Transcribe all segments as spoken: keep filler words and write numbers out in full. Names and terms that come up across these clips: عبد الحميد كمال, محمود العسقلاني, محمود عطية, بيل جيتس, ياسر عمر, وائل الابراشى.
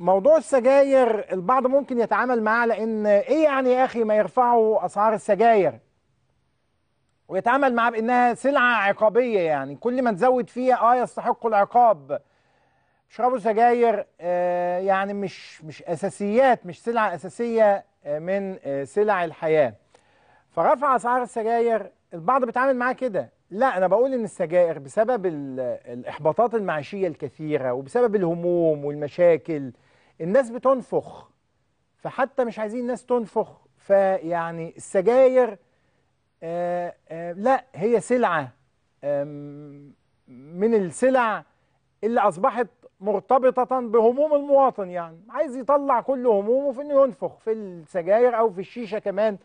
موضوع السجاير البعض ممكن يتعامل معاه على ان ايه يعني يا اخي ما يرفعوا اسعار السجاير، ويتعامل معاه بانها سلعه عقابيه، يعني كل ما تزود فيها اه يستحق العقاب. يشربوا سجاير آه يعني مش مش اساسيات، مش سلعه اساسيه من سلع الحياه. فرفع اسعار السجاير البعض بيتعامل معاه كده. لا، انا بقول ان السجائر بسبب الاحباطات المعيشيه الكثيره وبسبب الهموم والمشاكل الناس بتنفخ، فحتى مش عايزين الناس تنفخ. فيعني السجائر آآ آآ لا، هي سلعه من السلع اللي اصبحت مرتبطه بهموم المواطن، يعني عايز يطلع كل همومه في انه ينفخ في السجائر او في الشيشه كمان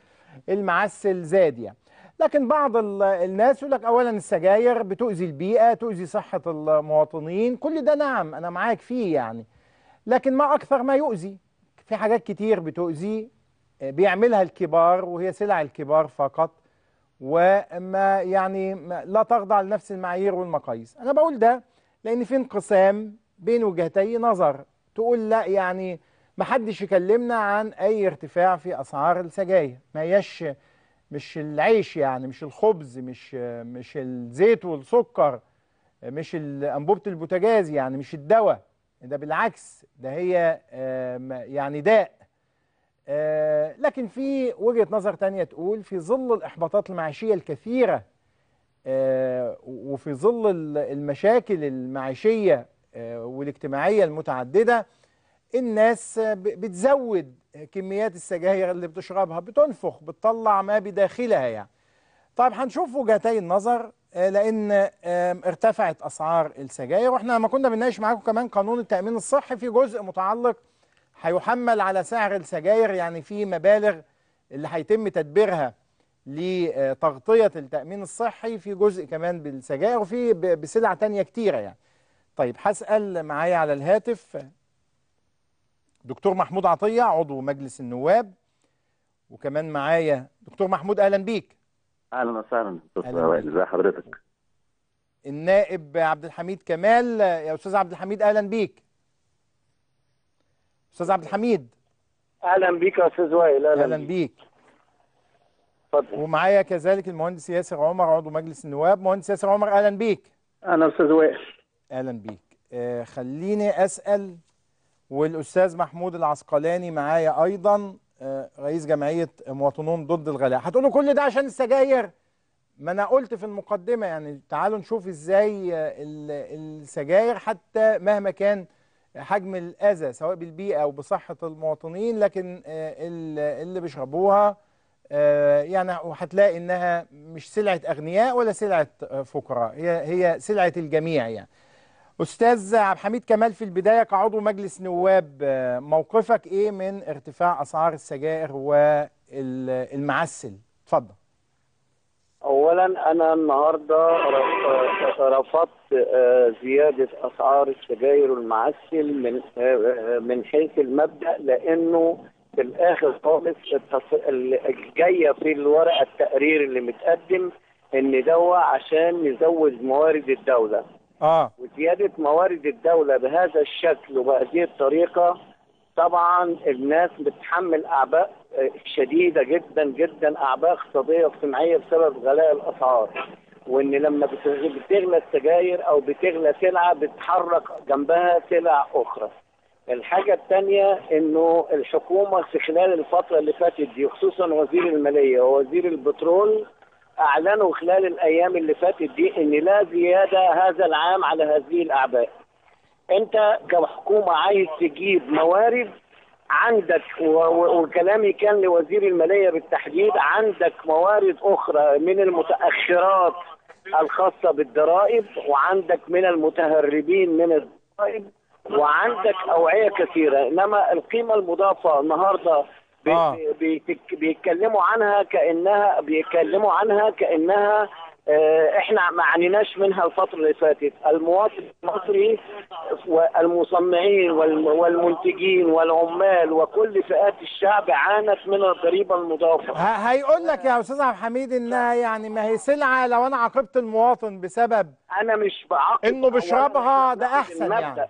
المعسل زاد يعني. لكن بعض الناس يقول لك اولا السجاير بتؤذي البيئه، تؤذي صحه المواطنين، كل ده نعم انا معاك فيه يعني، لكن ما اكثر ما يؤذي. في حاجات كتير بتؤذي بيعملها الكبار وهي سلع الكبار فقط، وما يعني لا تخضع لنفس المعايير والمقاييس. انا بقول ده لان في انقسام بين وجهتي نظر، تقول لا يعني ما حدش يكلمنا عن اي ارتفاع في اسعار السجاير، ما هياش مش العيش يعني، مش الخبز، مش مش الزيت والسكر، مش انبوبه البوتاجاز يعني، مش الدواء ده، بالعكس ده هي يعني داء. لكن في وجهه نظر تانية تقول في ظل الاحباطات المعيشيه الكثيره وفي ظل المشاكل المعيشيه والاجتماعيه المتعدده الناس بتزود كميات السجاير اللي بتشربها، بتنفخ، بتطلع ما بداخلها يعني. طيب هنشوف وجهتي النظر لان ارتفعت اسعار السجاير، واحنا لما كنا بنناقش معاكم كمان قانون التامين الصحي في جزء متعلق هيحمل على سعر السجاير، يعني في مبالغ اللي هيتم تدبيرها لتغطيه التامين الصحي، في جزء كمان بالسجاير وفي بسلع تانية كتيره يعني. طيب هسال معايا على الهاتف دكتور محمود عطية عضو مجلس النواب، وكمان معايا دكتور محمود. أهلا بيك. أهلا وسهلا دكتور وائل، إزي حضرتك؟ النائب عبد الحميد كمال. يا أستاذ عبد الحميد أهلا بيك. أستاذ عبد الحميد أهلا بيك يا أستاذ وائل. أهلا, أهلا بيك. اتفضل. ومعايا كذلك المهندس ياسر عمر عضو مجلس النواب. مهندس ياسر عمر أهلا بيك. أهلا أستاذ وائل. أهلا بيك. آه خليني أسأل، والاستاذ محمود العسقلاني معايا ايضا رئيس جمعيه مواطنون ضد الغلاء. هتقولوا كل ده عشان السجاير؟ ما انا قلت في المقدمه يعني تعالوا نشوف ازاي السجاير حتى مهما كان حجم الاذى سواء بالبيئه او بصحه المواطنين، لكن اللي بيشربوها يعني هتلاقي انها مش سلعه اغنياء ولا سلعه فقراء، هي هي سلعه الجميع يعني. أستاذ عبد الحميد كمال، في البداية كعضو مجلس نواب موقفك إيه من ارتفاع أسعار السجائر والمعسل؟ اتفضل. أولاً أنا النهاردة رفضت زيادة أسعار السجائر والمعسل من من حيث المبدأ، لأنه في الآخر خالص الجاية في الورقة التقرير اللي متقدم إن دوا عشان نزود موارد الدولة. آه. وزيادة موارد الدولة بهذا الشكل وبهذه الطريقة طبعا الناس بتحمل أعباء شديدة جدا جدا، أعباء اقتصادية واجتماعية بسبب غلاء الأسعار، وإن لما بتغلى السجاير أو بتغلى سلعة بتحرك جنبها سلع أخرى. الحاجة الثانية إنه الحكومة في خلال الفترة اللي فاتت دي خصوصا وزير المالية ووزير البترول أعلنوا خلال الأيام اللي فاتت دي إن لا زيادة هذا العام على هذه الأعباء. أنت كحكومة عايز تجيب موارد، عندك وكلامي كان لوزير المالية بالتحديد، عندك موارد أخرى من المتأخرات الخاصة بالضرائب، وعندك من المتهربين من الضرائب، وعندك أوعية كثيرة، إنما القيمة المضافة النهارده آه. بيتكلموا عنها كأنها بيتكلموا عنها كأنها اه احنا ما عانيناش منها الفترة اللي فاتت. المواطن المصري والمصنعين والمنتجين والعمال وكل فئات الشعب عانت من الضريبة المضافة. هيقول لك يا أستاذ عبد الحميد إنها يعني ما هي سلعة، لو أنا عاقبت المواطن بسبب أنا مش بعاقب إنه بيشربها ده أحسن يعني.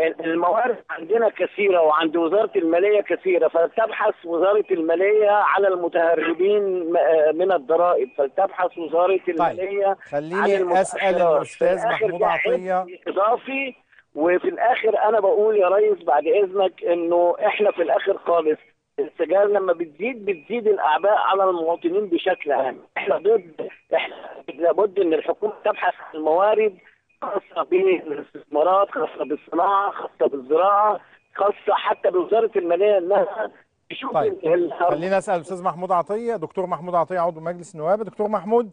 الموارد عندنا كثيرة وعند وزارة المالية كثيرة، فلتبحث وزارة المالية على المتهربين من الضرائب، فلتبحث وزارة المالية. طيب. خليني أسأل الأستاذ محمود عطية إضافي، وفي الآخر أنا بقول يا ريس بعد إذنك إنه إحنا في الآخر خالص السجائر لما بتزيد بتزيد الأعباء على المواطنين بشكل عام، إحنا ضد، إحنا لابد إن الحكومة تبحث عن الموارد خاصة بالاستثمارات، خاصة بالصناعة، خاصة بالزراعة، خاصة حتى بوزارة المالية إنها تشوف. طيب. خلينا أسأل الأستاذ محمود عطية، دكتور محمود عطية عضو مجلس النواب. دكتور محمود،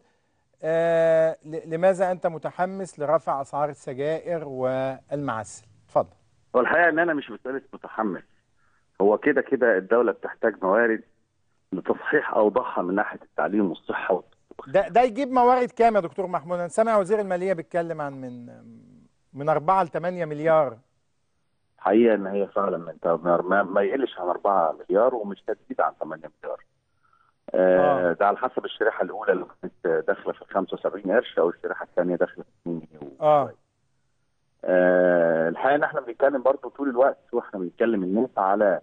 آه لماذا أنت متحمس لرفع أسعار السجائر والمعسل؟ اتفضل. والحقيقة إن أنا مش مسألة متحمس، هو كده كده الدولة بتحتاج موارد لتصحيح أوضاعها من ناحية التعليم والصحة والتعليم. ده ده يجيب موارد كام يا دكتور محمود؟ انا سامع وزير الماليه بيتكلم عن من من أربعة لثمانية مليار. حقيقه ان هي فعلا من ما يقلش عن أربعة مليار ومش تزيد عن ثمانية مليار. آه آه. ده على حسب الشريحه الاولى اللي كانت داخله في خمسة وسبعين قرش او الشريحه الثانيه داخله في اتنين جنيه. اه, آه الحقيقه ان احنا بنتكلم برضه طول الوقت واحنا بنتكلم الناس على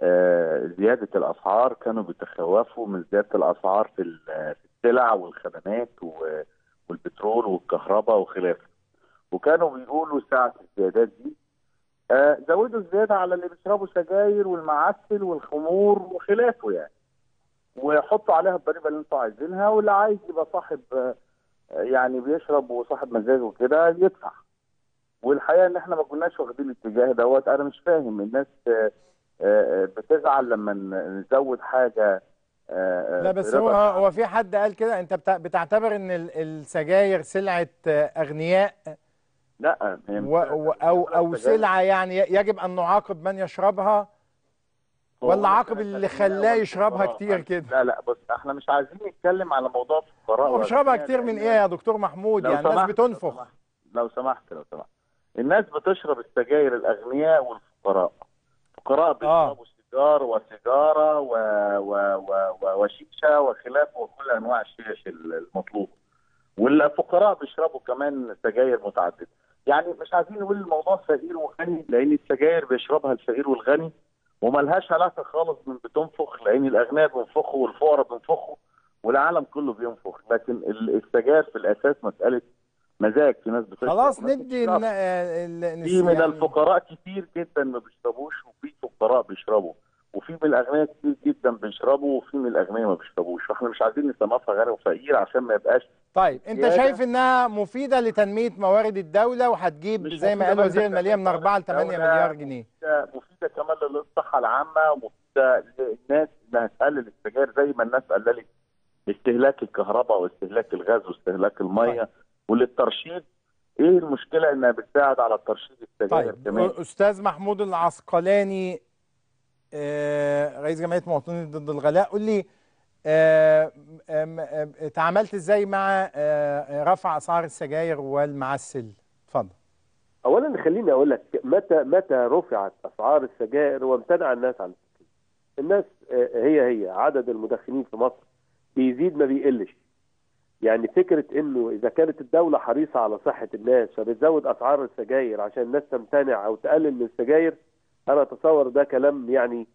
آه زياده الاسعار، كانوا بيتخوفوا من زياده الاسعار في السلع والخدمات والبترول والكهرباء وخلافه، وكانوا بيقولوا ساعة الزيادات دي آه زودوا الزيادة على اللي بيشربوا سجاير والمعسل والخمور وخلافه يعني، وحطوا عليها الضريبة اللي انتوا عايزينها، واللي عايز يبقى صاحب آه يعني بيشرب وصاحب مزاجه وكده يدفع. والحقيقة ان احنا ما كناش واخدين الاتجاه دوت. انا مش فاهم الناس آه آه بتزعل لما نزود حاجة. لا بس هو هو في حد قال كده؟ انت بتعتبر ان السجاير سلعه اغنياء؟ لا، او او سلعه يعني يجب ان نعاقب من يشربها، ولا عاقب اللي خلاه يشربها كتير كده؟ لا لا بص، احنا مش عايزين نتكلم على موضوع الفقراء. هو بيشربها كتير من ايه يا دكتور محمود؟ يعني الناس بتنفخ. لو سمحت لو سمحت الناس بتشرب السجاير الاغنياء والفقراء. الفقراء بيشربوا سيجار وسيجاره و... و... و... وشيشه وخلافه وكل انواع الشيش المطلوبه. والفقراء بيشربوا كمان سجاير متعدده. يعني مش عايزين نقول الموضوع فقير وغني، لان السجاير بيشربها الفقير والغني وملهاش علاقه خالص من بتنفخ، لان الاغنياء بينفخوا والفقراء بينفخوا والعالم كله بينفخ، لكن السجاير في الاساس مساله مزاج. في ناس بتشرب خلاص ندي في من الفقراء كتير جدا ما بيشربوش، وفي فقراء بيشربوا، وفي من الاغنياء كتير جدا بيشربوا، وفي من الاغنياء ما بيشربوش، واحنا مش عايزين نصنفها غني وفقير عشان ما يبقاش. طيب انت يعني شايف انها مفيده لتنميه موارد الدوله وهتجيب زي ما قال وزير الماليه من أربعة لثمانية مليار جنيه؟ مفيده كمان للصحه العامه، ومفيده للناس انها تقلل السجاير زي ما الناس قللت استهلاك الكهرباء واستهلاك الغاز واستهلاك الميه. طيب. وللترشيد، ايه المشكله انها بتساعد على ترشيد السجاير كمان؟ طيب. استاذ محمود العسقلاني آه رئيس جمعيه مواطنين ضد الغلاء، قول لي آه آه آه تعاملت ازاي مع آه رفع اسعار السجاير والمعسل؟ اتفضل. اولا خليني اقول لك متى متى رفعت اسعار السجاير وامتنع الناس عن السجاير. الناس آه هي هي عدد المدخنين في مصر بيزيد ما بيقلش. يعني فكرة انه اذا كانت الدولة حريصة على صحة الناس فبتزود اسعار السجاير عشان الناس تمتنع او تقلل من السجاير، انا اتصور ده كلام يعني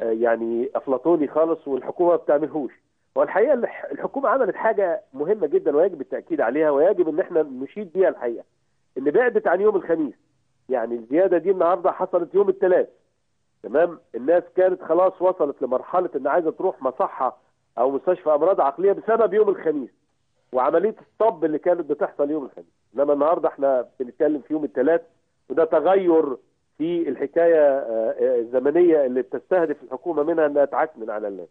يعني افلاطوني خالص، والحكومة ما بتعملهوش. والحقيقة الحكومة عملت حاجة مهمة جدا ويجب التأكيد عليها ويجب ان احنا نشيد بيها الحقيقة، ان بعدت عن يوم الخميس. يعني الزيادة دي النهاردة حصلت يوم الثلاث، تمام؟ الناس كانت خلاص وصلت لمرحلة ان عايزة تروح مصحة او مستشفى امراض عقلية بسبب يوم الخميس وعمليه الطب اللي كانت بتحصل يوم الخميس، انما النهارده احنا بنتكلم في يوم الثلاث، وده تغير في الحكايه الزمنيه اللي بتستهدف الحكومه منها انها تعكنن على الناس.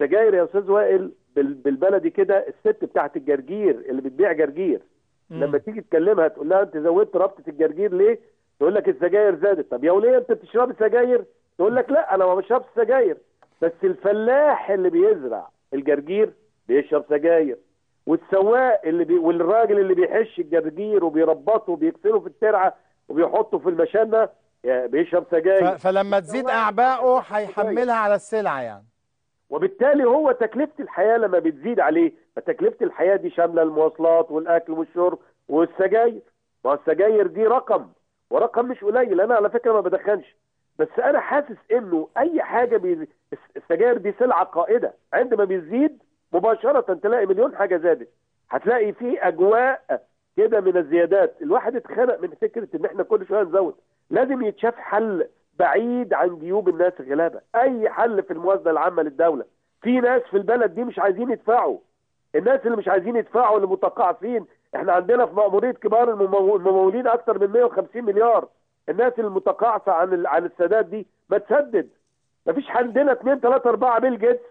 السجاير يا استاذ وائل بالبلدي كده الست بتاعت الجرجير اللي بتبيع جرجير، مم. لما تيجي تكلمها تقول لها انت زودت رابطه الجرجير ليه؟ تقول لك السجاير زادت. طب يا وليه انت بتشربي سجاير؟ تقول لك لا انا ما بشربش سجاير. بس الفلاح اللي بيزرع الجرجير بيشرب سجاير، والسواق اللي بي... والراجل اللي بيحش الجرجير وبيربطه وبيكسره في الترعه وبيحطه في المشنه بيشرب سجاير. فلما تزيد اعباءه هيحملها على السلعه يعني، وبالتالي هو تكلفه الحياه لما بتزيد عليه، فتكلفه الحياه دي شامله المواصلات والاكل والشرب والسجاير. والسجاير دي رقم، ورقم مش قليل. انا على فكره ما بدخنش، بس انا حاسس انه اي حاجه بي... السجاير دي سلعه قائده، عندما بيزيد مباشره تلاقي مليون حاجه زادت، هتلاقي في اجواء كده من الزيادات. الواحد اتخنق من فكره ان احنا كل شويه نزود، لازم يتشاف حل بعيد عن جيوب الناس الغلابه، اي حل في الموازنه العامه للدوله. في ناس في البلد دي مش عايزين يدفعوا، الناس اللي مش عايزين يدفعوا اللي متقاعسين، احنا عندنا في مأمورية كبار الممولين اكثر من مية وخمسين مليار، الناس المتقاعسه عن عن السداد دي ما تسدد. مفيش عندنا اتنين تلاتة اربعة بيل جيتس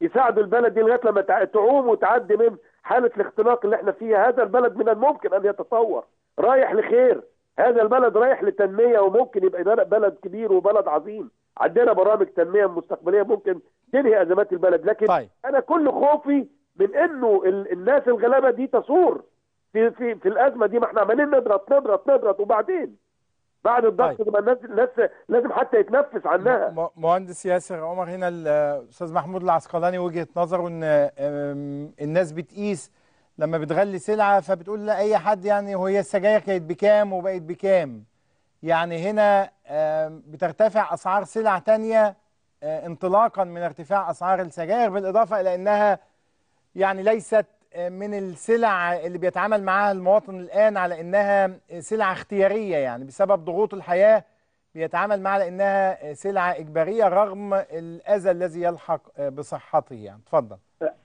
يساعدوا البلد دي لغايه لما تعوم وتعدي من حاله الاختناق اللي احنا فيها. هذا البلد من الممكن ان يتطور، رايح لخير، هذا البلد رايح لتنميه، وممكن يبقى بلد كبير وبلد عظيم. عندنا برامج تنميه مستقبليه ممكن تنهي ازمات البلد، لكن طيب. انا كل خوفي من انه الناس الغلابه دي تصور في في في الازمه دي. ما احنا عمالين نضغط نضغط نضغط وبعدين بعد الضغط طيب. الناس الناس لازم حتى يتنفس عنها. مهندس ياسر عمر، هنا الاستاذ محمود العسقلاني وجهه نظره ان الناس بتقيس لما بتغلي سلعه، فبتقول لاي حد يعني هو هي السجاير كانت بكام وبقت بكام، يعني هنا بترتفع اسعار سلع ثانيه انطلاقا من ارتفاع اسعار السجاير، بالاضافه الى انها يعني ليست من السلع اللي بيتعامل معها المواطن الآن على إنها سلعة اختيارية، يعني بسبب ضغوط الحياة بيتعامل معها لأنها سلعة إجبارية رغم الأذى الذي يلحق بصحته. يعني اتفضل.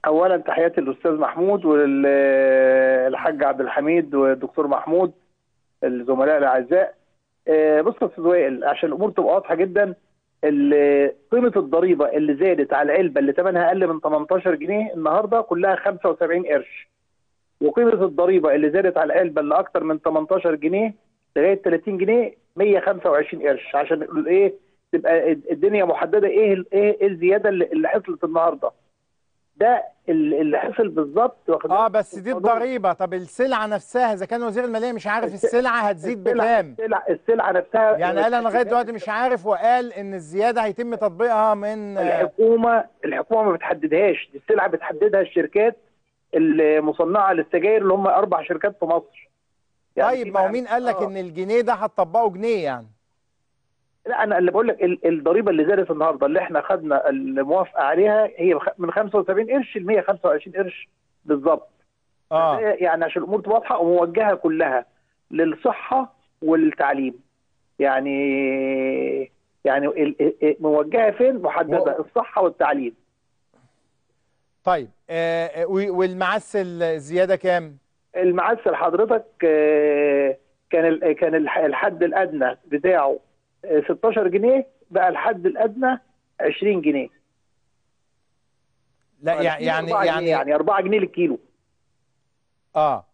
أولا تحياتي للأستاذ محمود والحاج عبد الحميد والدكتور محمود الزملاء الأعزاء. بص يا أستاذ وائل، عشان الأمور تبقى واضحة جدا، قيمة الضريبة اللي زادت على العلبة اللي ثمنها أقل من تمنتاشر جنيه النهاردة كلها خمسة وسبعين قرش، وقيمة الضريبة اللي زادت على العلبة اللي أكتر من تمنتاشر جنيه لغاية تلاتين جنيه مية وخمسة وعشرين قرش، عشان إيه تبقى الدنيا محددة إيه إيه الزيادة اللي حصلت النهاردة. ده اللي حصل بالظبط. اه بس دي الضريبه، طب السلعه نفسها اذا كان وزير الماليه مش عارف السلعه هتزيد بكام، السلعه السلعه نفسها يعني قال انا لغايه دلوقتي مش عارف، وقال ان الزياده هيتم تطبيقها من الحكومه. الحكومه ما بتحددهاش دي السلعه، بتحددها الشركات المصنعه للسجاير اللي هم اربع شركات في مصر. يعني طيب ما هو مين قال لك آه. ان الجنيه ده هتطبقه جنيه يعني؟ لا انا اللي بقول لك الضريبه اللي زادت النهارده اللي احنا خدنا الموافقه عليها هي من خمسة وسبعين قرش ل مية وخمسة وعشرين قرش بالظبط. اه يعني عشان الامور تبقى واضحه وموجهه كلها للصحه والتعليم. يعني يعني موجهه فين؟ محدده و... الصحه والتعليم. طيب آه والمعسل الزياده كام؟ المعسل حضرتك آه كان كان الحد الادنى بتاعه ستاشر جنيه، بقى الحد الادنى عشرين جنيه. لا يعني يعني يعني اربعة جنيه للكيلو. اه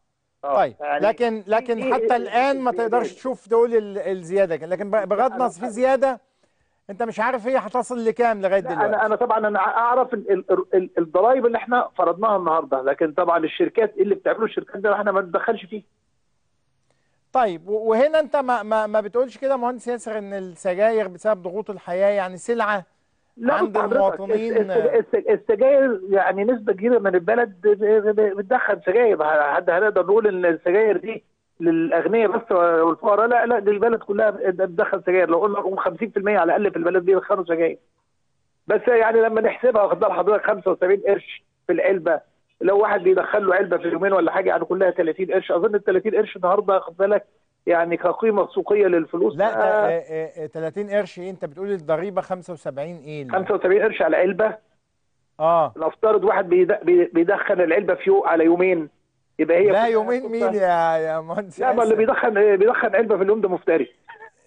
طيب يعني لكن لكن إيه حتى إيه الان ما تقدرش إيه تشوف تقول الزياده، لكن بغض النظر في زياده انت مش عارف هي هتصل لكام لغايه دلوقتي. انا انا طبعا انا اعرف الضرايب اللي احنا فرضناها النهارده، لكن طبعا الشركات اللي بتعمله الشركات ده احنا ما نتدخلش فيه. طيب وهنا انت ما ما, ما بتقولش كده مهندس ياسر ان السجاير بسبب ضغوط الحياه يعني سلعه عند المواطنين؟ السجاير يعني نسبه كبيره من البلد بتدخن سجاير، حد هنقدر نقول ان السجاير دي للاغنياء بس والفقراء؟ لا لا، دي البلد كلها بتدخن سجاير، لو قلنا رقم خمسين في المية على الاقل في البلد دي بيدخنوا سجاير. بس يعني لما نحسبها واخد بالك حضرتك خمسة وسبعين قرش في العلبه، لو واحد بيدخل له علبه في يومين ولا حاجه يعني كلها تلاتين قرش، اظن ال تلاتين قرش النهارده خد بالك يعني كقيمه سوقيه للفلوس. لا آه تلاتين قرش ايه؟ انت بتقول الضريبه خمسة وسبعين ايه؟ خمسة وسبعين قرش على علبه. اه نفترض واحد بيدخن العلبه في يوم على يومين، يبقى هي لا يومين مين يا يا مهندس؟ لا ما اللي بيدخن بيدخن علبه في اليوم ده مفتري.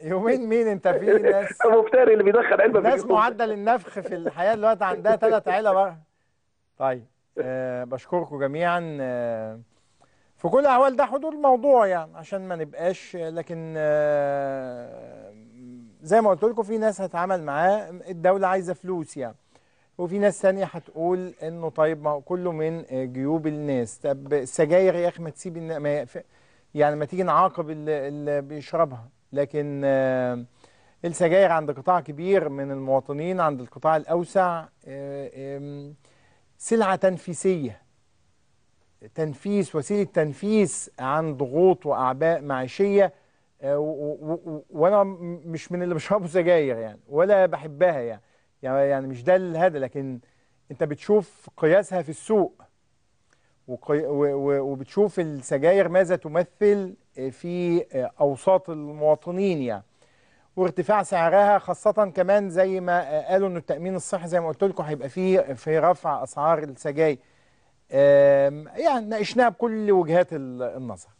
يومين مين انت؟ في ناس مفتري اللي بيدخن علبه في اليوم. ناس معدل النفخ في الحياه دلوقتي عندها ثلاث علب. طيب أه بشكركم جميعا. أه في كل الاحوال ده حدود الموضوع يعني عشان ما نبقاش، لكن أه زي ما قلت لكم في ناس هتعامل معاه الدوله عايزه فلوس يعني، وفي ناس ثانيه هتقول انه طيب ما هو كله من جيوب الناس. طب السجاير يا اخي ما تسيب يعني ما تيجي نعاقب اللي, اللي بيشربها، لكن أه السجاير عند قطاع كبير من المواطنين، عند القطاع الاوسع أه أه سلعة تنفيسية، تنفيس، وسيلة تنفيس عن ضغوط وأعباء معيشية وانا مش من اللي بيشربوا سجاير يعني، ولا بحبها يعني، يعني مش ده الهدف، لكن انت بتشوف قياسها في السوق وبتشوف السجاير ماذا تمثل في اوساط المواطنين يعني، وارتفاع سعرها خاصة كمان زي ما قالوا ان التأمين الصحي زي ما قلت لكم هيبقى فيه في رفع اسعار السجاير. يعني ناقشناها بكل وجهات النظر.